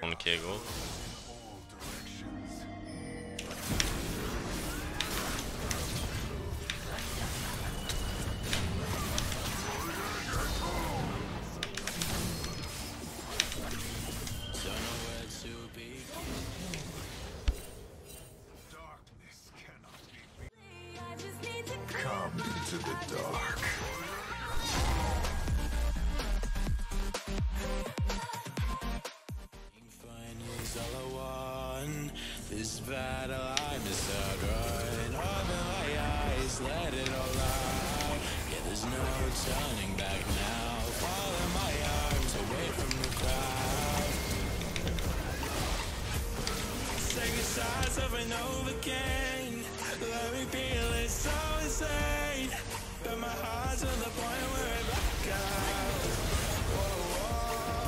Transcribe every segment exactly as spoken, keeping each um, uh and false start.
one K gold. To the dark. Finals all I want. This battle I must outrun. Open my eyes, let it all out. Yeah, there's no turning back now. Follow my arms away from the crowd. Second size of an overking. Let me feel it so insane. But my heart's on the point where it back out. Whoa,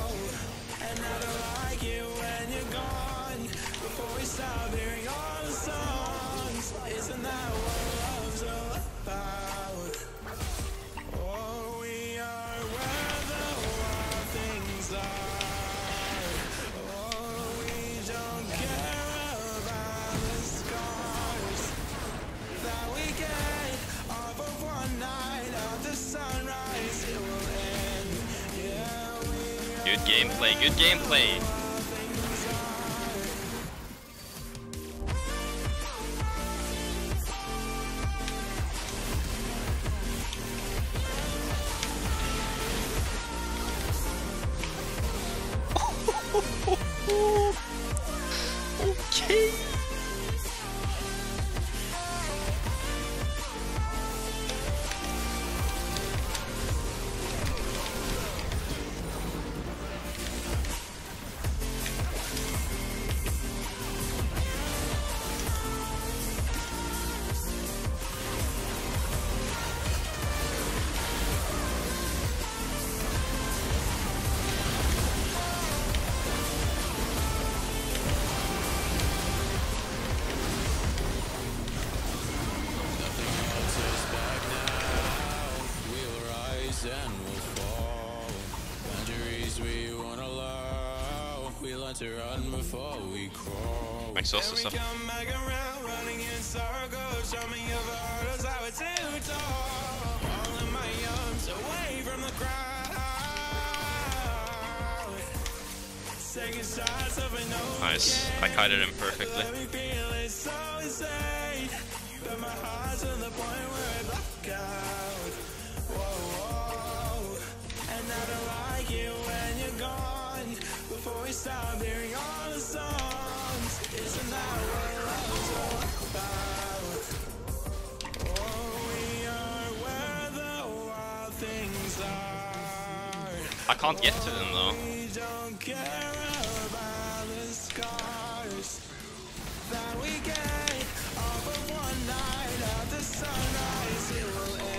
whoa. And I don't like it when you're gone. Before we stop hearing all the songs, isn't that what love's all about? Oh, we are where the wild things are. Oh, we don't care about the scars that we get. Good gameplay, good gameplay. Okay. And we'll fall. Boundaries we won't allow. We learn to run before we crawl. Makes us awesome. Come back around, running in circles. Show me your hurdles, I was too tall. All in my arms, away from the crowd. Second shots of an old. Nice. I caught it in perfectly. Let me feel it so insane. But my heart's on the point where it black out. Whoa, whoa. I don't like it when you're gone. Before we stop hearing all the songs, isn't that what love's all about? Oh, we are where the wild things are. I can't get to them though. We don't care about the scars that we get off of one night of the sunrise. It will end.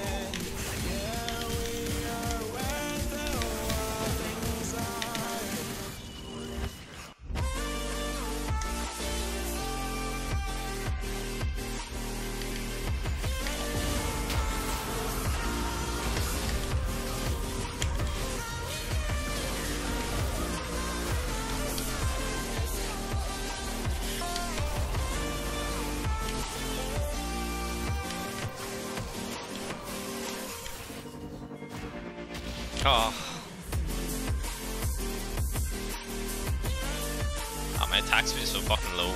Oh. Oh, my attack speed is so fucking low.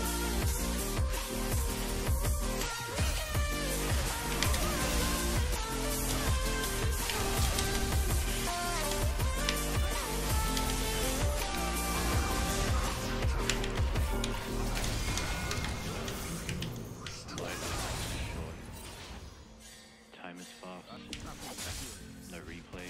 Time is fast. No replay.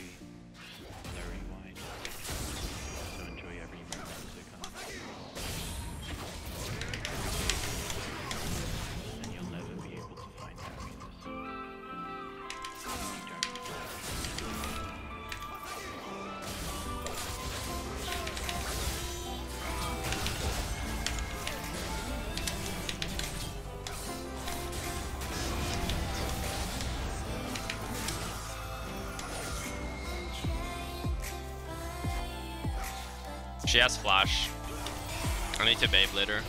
She has flash. I need to Beyblader.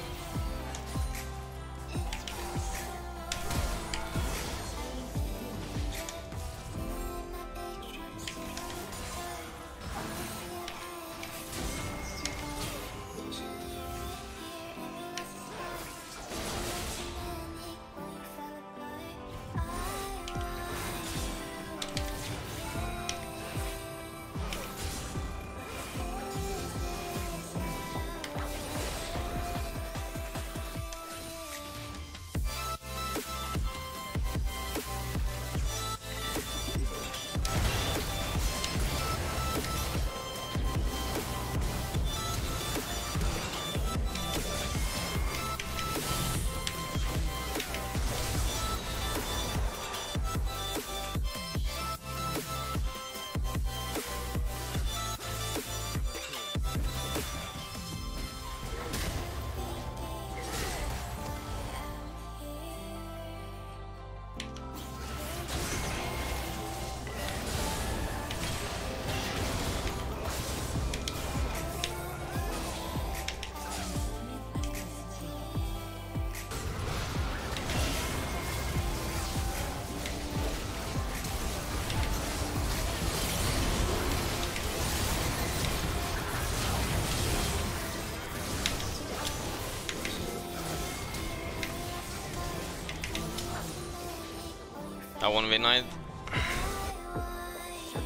I one v nine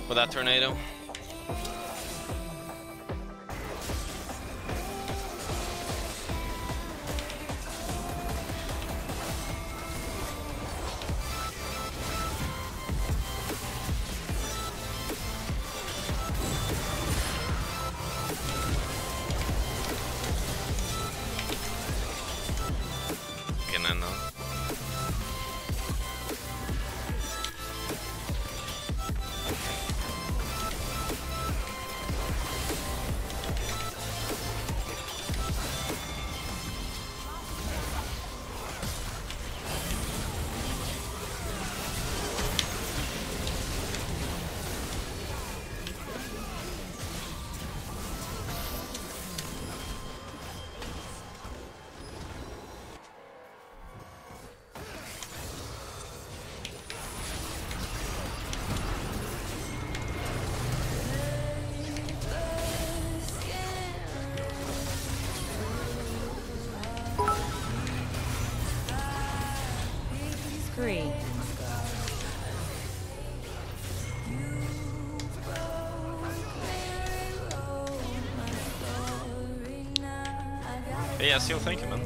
with that tornado. Can I know? Three. Hey, I still think, man.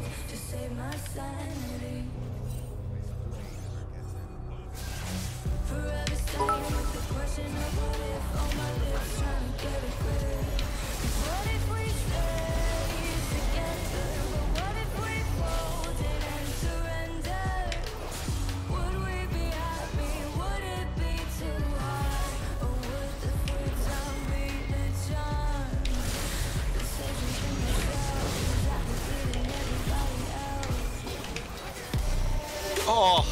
Oh.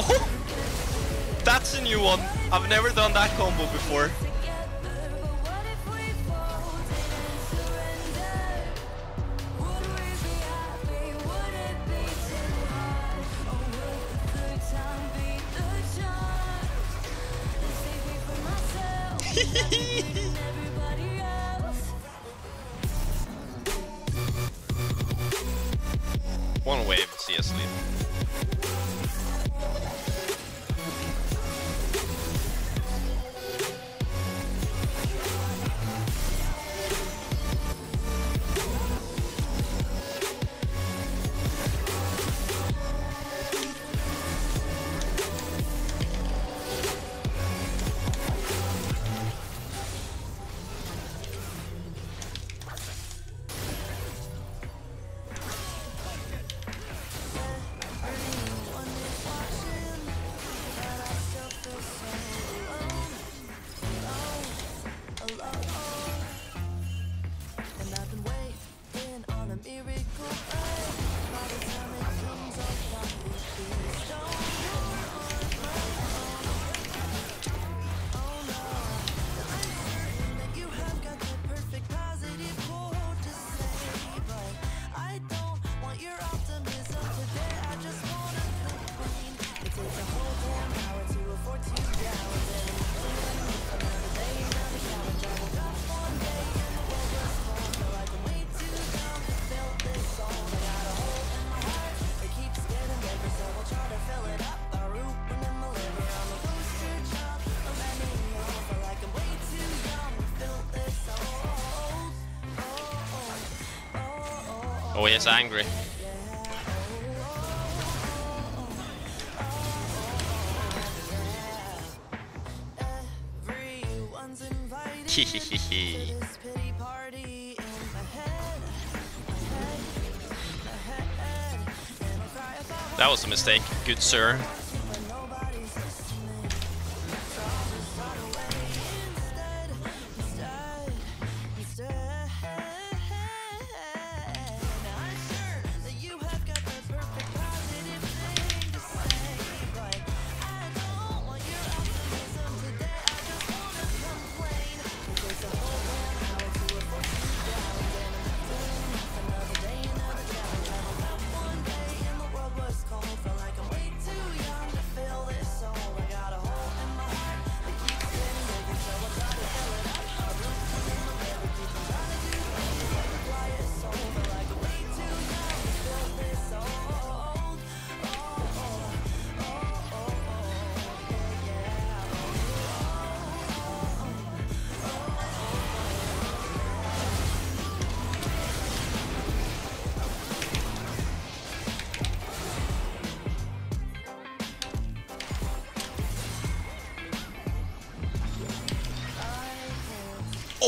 Oh, that's a new one. I've never done that combo before. One wave, see us leave. Oh, he is angry. Hehehehe. That was a mistake, good sir.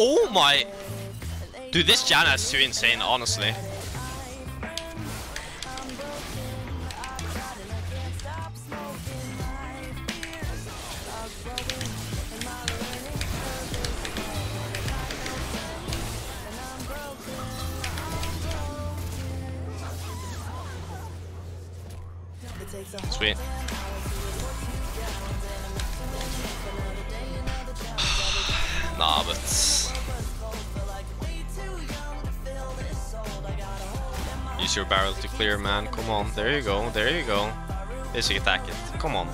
Oh my... Dude, this Janna is too insane, honestly. Sweet. Nah, but... Use your barrel to clear, man. Come on. There you go. There you go. Basic attack it. Come on.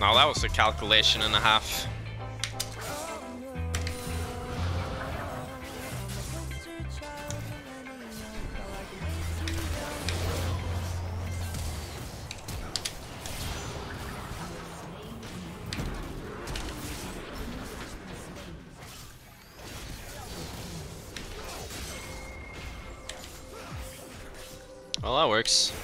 Now that was a calculation and a half. Well, that works.